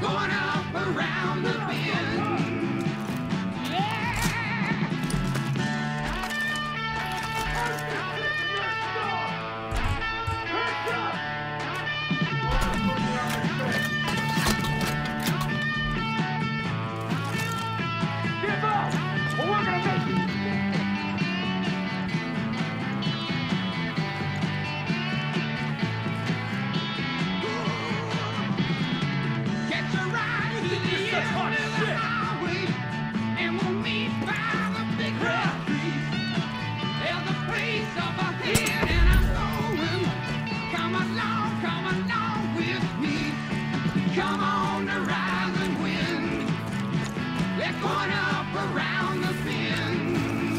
Going up around the bend.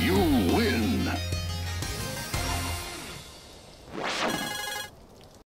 You